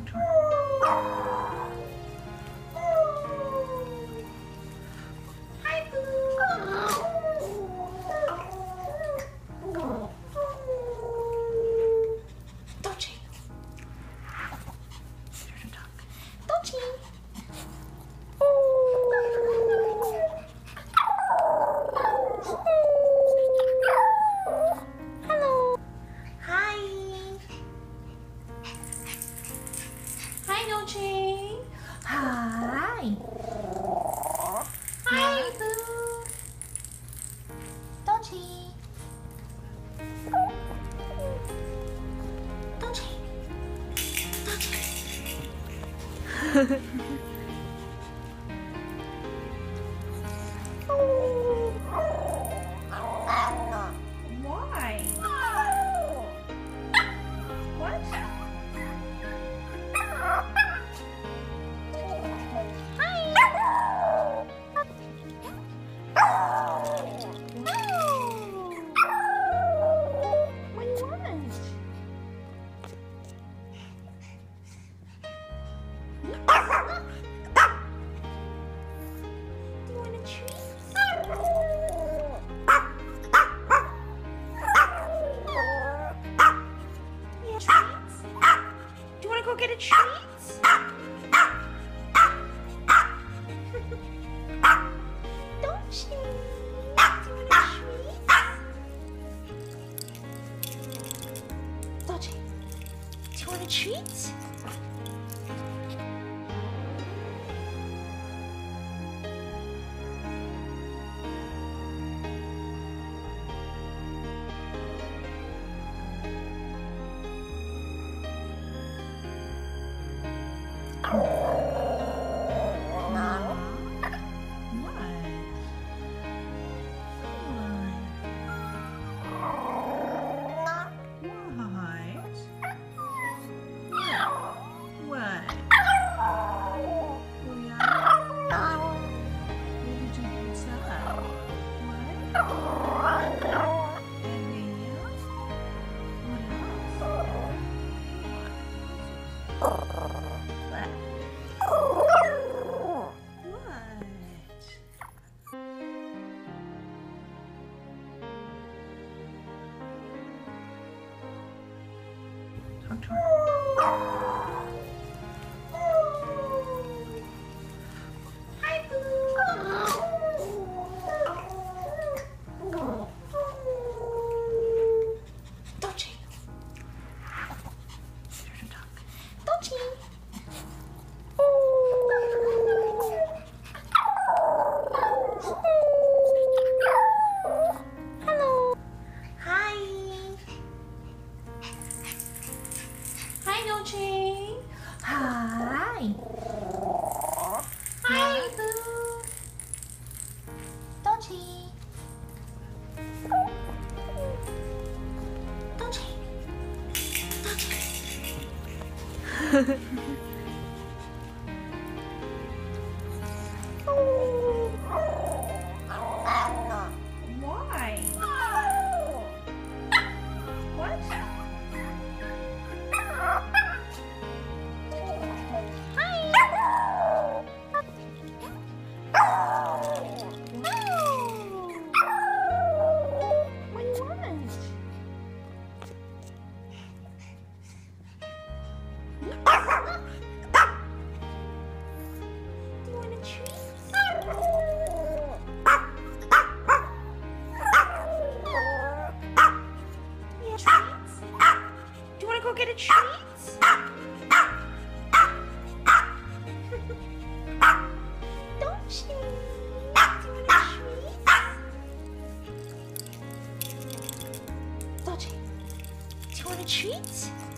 contour. Hi, Boo. Dolce. There's a dog. Dolce. Hi. Hi, Boo. Dolce. Dolce. Dolce. Why? What? Go get a treat? Don't she? Do you want a treat? Don't she? Do you want a treat? Hi, Boo. Dolce. There's a dog. Dolce. Hi. Hi, Boo. Dolce. Dolce. Dolce. Why? What? Go get a treat? Don't she? Do you want a treat? Dolce. Do you want a treat?